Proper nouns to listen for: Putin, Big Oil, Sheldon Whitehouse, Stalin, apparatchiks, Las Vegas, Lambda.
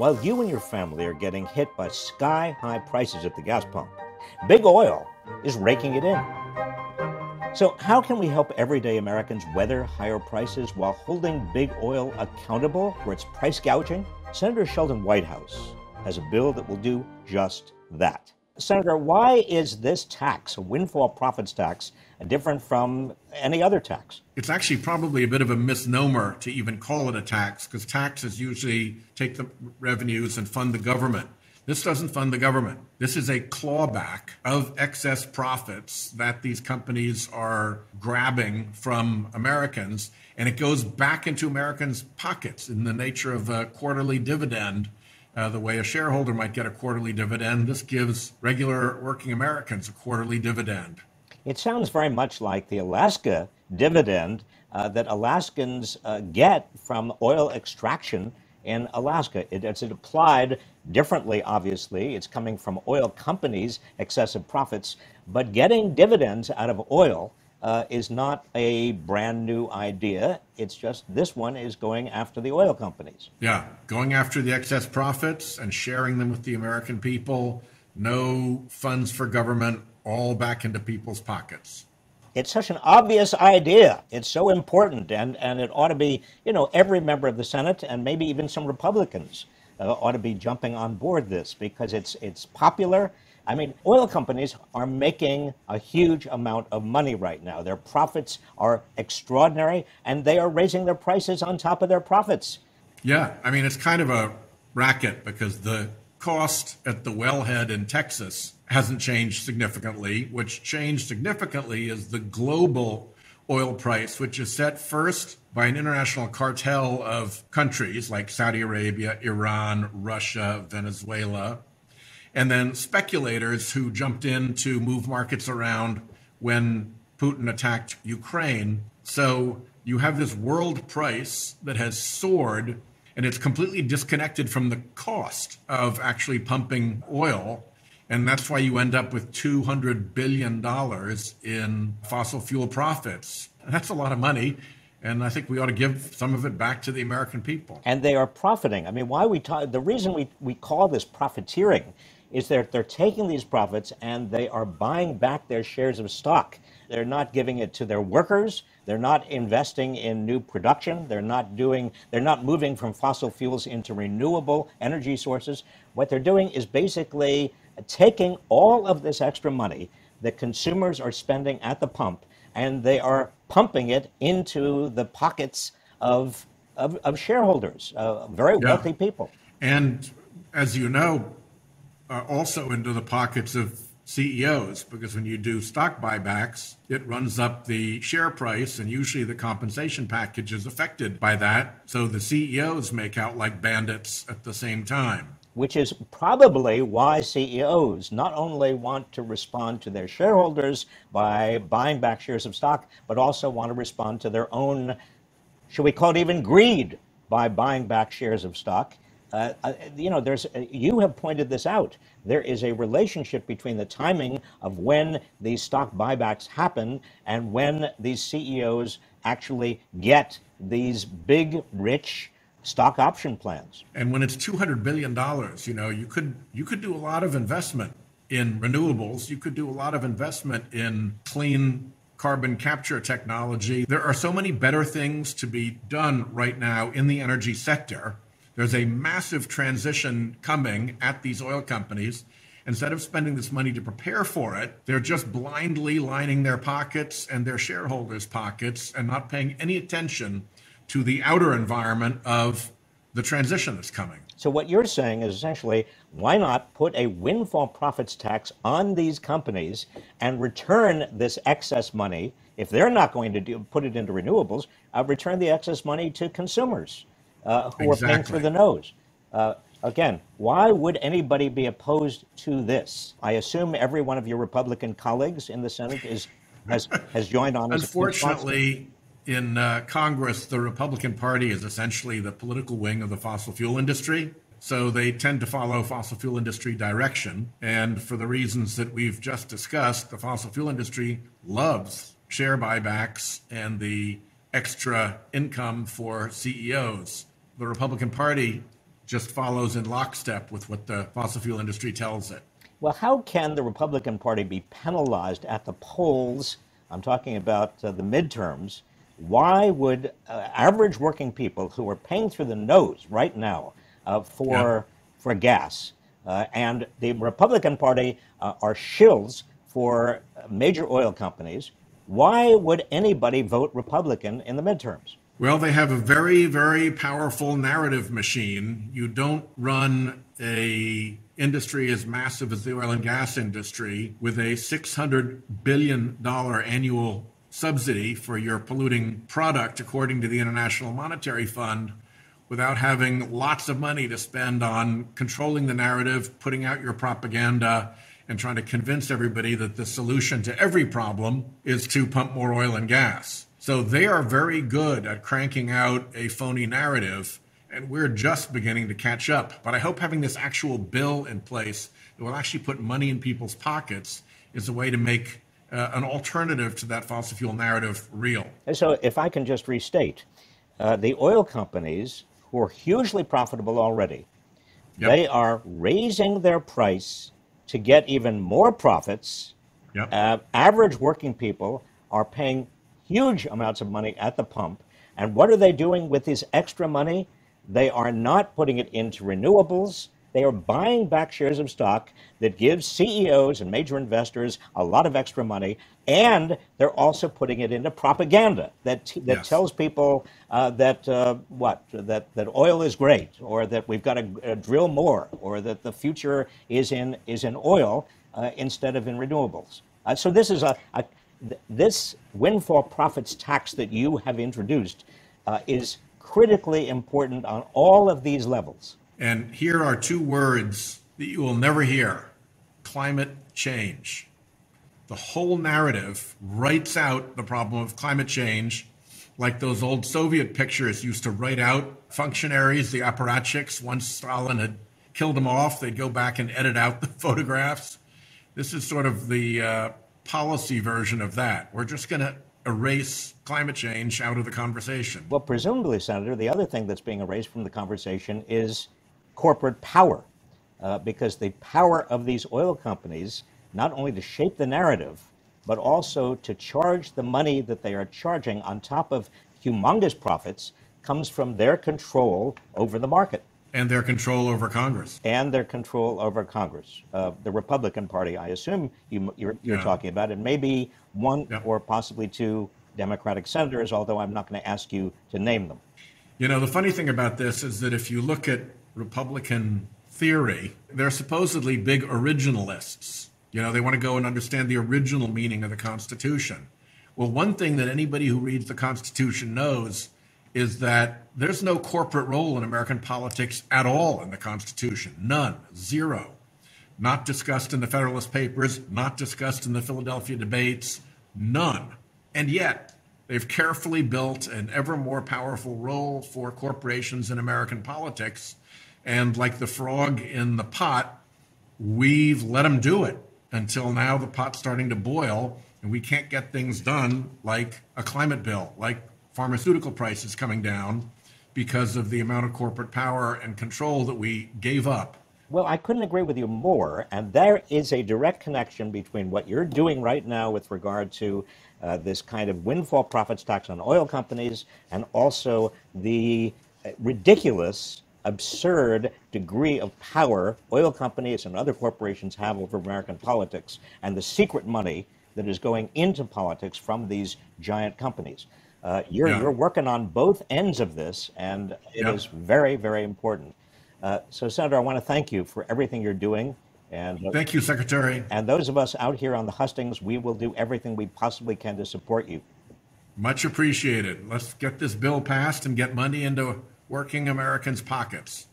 while you and your family are getting hit by sky-high prices at the gas pump. Big Oil is raking it in. So how can we help everyday Americans weather higher prices while holding Big Oil accountable for its price gouging? Senator Sheldon Whitehouse has a bill that will do just that. Senator, why is this tax, a windfall profits tax, different from any other tax? It's actually probably a bit of a misnomer to even call it a tax, because taxes usually take the revenues and fund the government. This doesn't fund the government. This is a clawback of excess profits that these companies are grabbing from Americans, and it goes back into Americans' pockets in the nature of a quarterly dividend. The way a shareholder might get a quarterly dividend, this gives regular working Americans a quarterly dividend. It sounds very much like the Alaska dividend that Alaskans get from oil extraction in Alaska. It's applied differently, obviously. It's coming from oil companies' excessive profits, but getting dividends out of oil is not a brand new idea. It's just this one is going after the oil companies. Yeah, going after the excess profits and sharing them with the American people. No funds for government, all back into people's pockets. It's such an obvious idea. It's so important, and it ought to be, you know, every member of the Senate and maybe even some Republicans ought to be jumping on board this, because it's popular. I mean, oil companies are making a huge amount of money right now. Their profits are extraordinary, and they are raising their prices on top of their profits. Yeah, I mean, it's kind of a racket, because the cost at the wellhead in Texas hasn't changed significantly. What's changed significantly is the global oil price, which is set first by an international cartel of countries like Saudi Arabia, Iran, Russia, Venezuela, and then speculators who jumped in to move markets around when Putin attacked Ukraine. So you have this world price that has soared, and it's completely disconnected from the cost of actually pumping oil. And that's why you end up with $200 billion in fossil fuel profits. That's a lot of money. And I think we ought to give some of it back to the American people. And they are profiting. I mean, why the reason we call this profiteering is that they're taking these profits and they are buying back their shares of stock. They're not giving it to their workers. They're not investing in new production. They're not moving from fossil fuels into renewable energy sources. What they're doing is basically taking all of this extra money that consumers are spending at the pump, and they are pumping it into the pockets of shareholders, very wealthy people. And as you know, also into the pockets of CEOs, because when you do stock buybacks, it runs up the share price, and usually the compensation package is affected by that. So the CEOs make out like bandits at the same time. Which is probably why CEOs not only want to respond to their shareholders by buying back shares of stock, but also want to respond to their own, should we call it even greed, by buying back shares of stock. You know, you have pointed this out. There is a relationship between the timing of when these stock buybacks happen and when these CEOs actually get these big, rich stock option plans. And when it's $200 billion, you know, you could do a lot of investment in renewables. You could do a lot of investment in clean carbon capture technology. There are so many better things to be done right now in the energy sector. There's a massive transition coming at these oil companies. Instead of spending this money to prepare for it, they're just blindly lining their pockets and their shareholders' pockets and not paying any attention to the outer environment of the transition that's coming. So what you're saying is essentially, why not put a windfall profits tax on these companies and return this excess money, if they're not going to put it into renewables, return the excess money to consumers who are paying through the nose. Again, why would anybody be opposed to this? I assume every one of your Republican colleagues in the Senate has joined on. Unfortunately, in Congress, the Republican Party is essentially the political wing of the fossil fuel industry. So they tend to follow fossil fuel industry direction. And for the reasons that we've just discussed, the fossil fuel industry loves share buybacks and the extra income for CEOs. The Republican Party just follows in lockstep with what the fossil fuel industry tells it. Well, how can the Republican Party be penalized at the polls? I'm talking about the midterms. Why would average working people who are paying through the nose right now for gas and the Republican Party are shills for major oil companies, why would anybody vote Republican in the midterms? Well, they have a very, very powerful narrative machine. You don't run a industry as massive as the oil and gas industry with a $600 billion annual subsidy for your polluting product, according to the International Monetary Fund, without having lots of money to spend on controlling the narrative, putting out your propaganda, and trying to convince everybody that the solution to every problem is to pump more oil and gas. So they are very good at cranking out a phony narrative, and we're just beginning to catch up. But I hope having this actual bill in place that will actually put money in people's pockets is a way to make an alternative to that fossil fuel narrative real. So if I can just restate, the oil companies who are hugely profitable already, they are raising their price to get even more profits. Average working people are paying huge amounts of money at the pump. And what are they doing with this extra money? They are not putting it into renewables. They are buying back shares of stock that gives CEOs and major investors a lot of extra money. And they're also putting it into propaganda that tells people that oil is great, or that we've got to drill more, or that the future is in oil instead of in renewables. So this is this windfall profits tax that you have introduced is critically important on all of these levels. And here are two words that you will never hear: climate change. The whole narrative writes out the problem of climate change, like those old Soviet pictures used to write out functionaries, the apparatchiks. Once Stalin had killed them off, they'd go back and edit out the photographs. This is sort of the policy version of that. We're just going to erase climate change out of the conversation. Well, presumably, Senator, the other thing that's being erased from the conversation is corporate power, because the power of these oil companies not only to shape the narrative, but also to charge the money that they are charging on top of humongous profits comes from their control over the market. And their control over Congress. And their control over Congress. The Republican Party, I assume you're talking about, and maybe one or possibly two Democratic senators, although I'm not going to ask you to name them. You know, the funny thing about this is that if you look at Republican theory, they're supposedly big originalists. You know, they want to go and understand the original meaning of the Constitution. Well, one thing that anybody who reads the Constitution knows is that there's no corporate role in American politics at all in the Constitution. None. Zero. Not discussed in the Federalist Papers, not discussed in the Philadelphia debates. None. And yet, they've carefully built an ever more powerful role for corporations in American politics. And like the frog in the pot, we've let them do it. Until now, the pot's starting to boil, and we can't get things done, like a climate bill, like pharmaceutical prices coming down, because of the amount of corporate power and control that we gave up. Well, I couldn't agree with you more, and there is a direct connection between what you're doing right now with regard to this kind of windfall profits tax on oil companies, and also the ridiculous, absurd degree of power oil companies and other corporations have over American politics, and the secret money that is going into politics from these giant companies. You're working on both ends of this, and it is very, very important. So, Senator, I want to thank you for everything you're doing. And thank you, Secretary. And those of us out here on the hustings, we will do everything we possibly can to support you. Much appreciated. Let's get this bill passed and get money into working Americans' pockets.